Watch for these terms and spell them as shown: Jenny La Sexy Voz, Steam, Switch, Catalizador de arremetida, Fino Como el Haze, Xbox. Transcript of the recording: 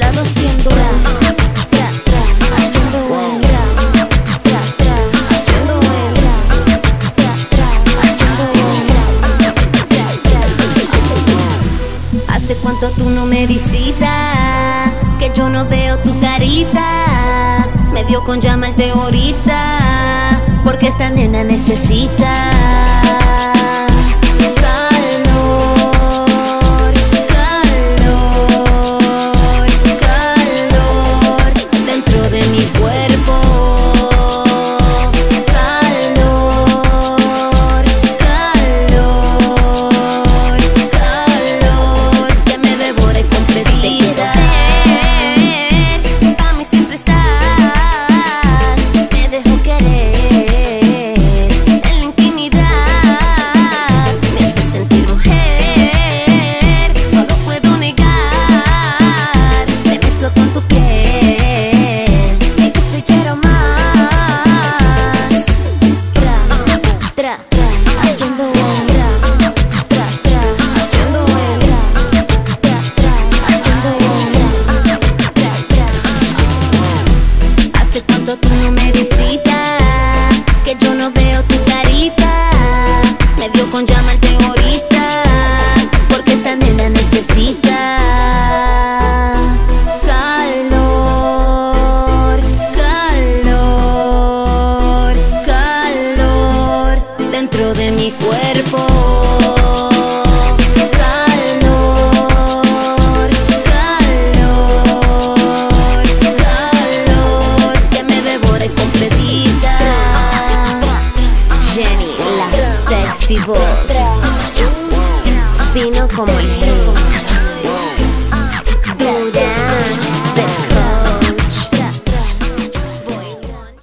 lado haciendo la tra, tra, haciendo el tra, tra, tra, haciendo el tra, tra, haciendo el tra, tra, tra. Hace cuánto tú no me visitas, que yo no veo tu carita. Me dio con llamarte ahorita, porque esta nena necesita. Jenny, la sexy voz, fino como el haze.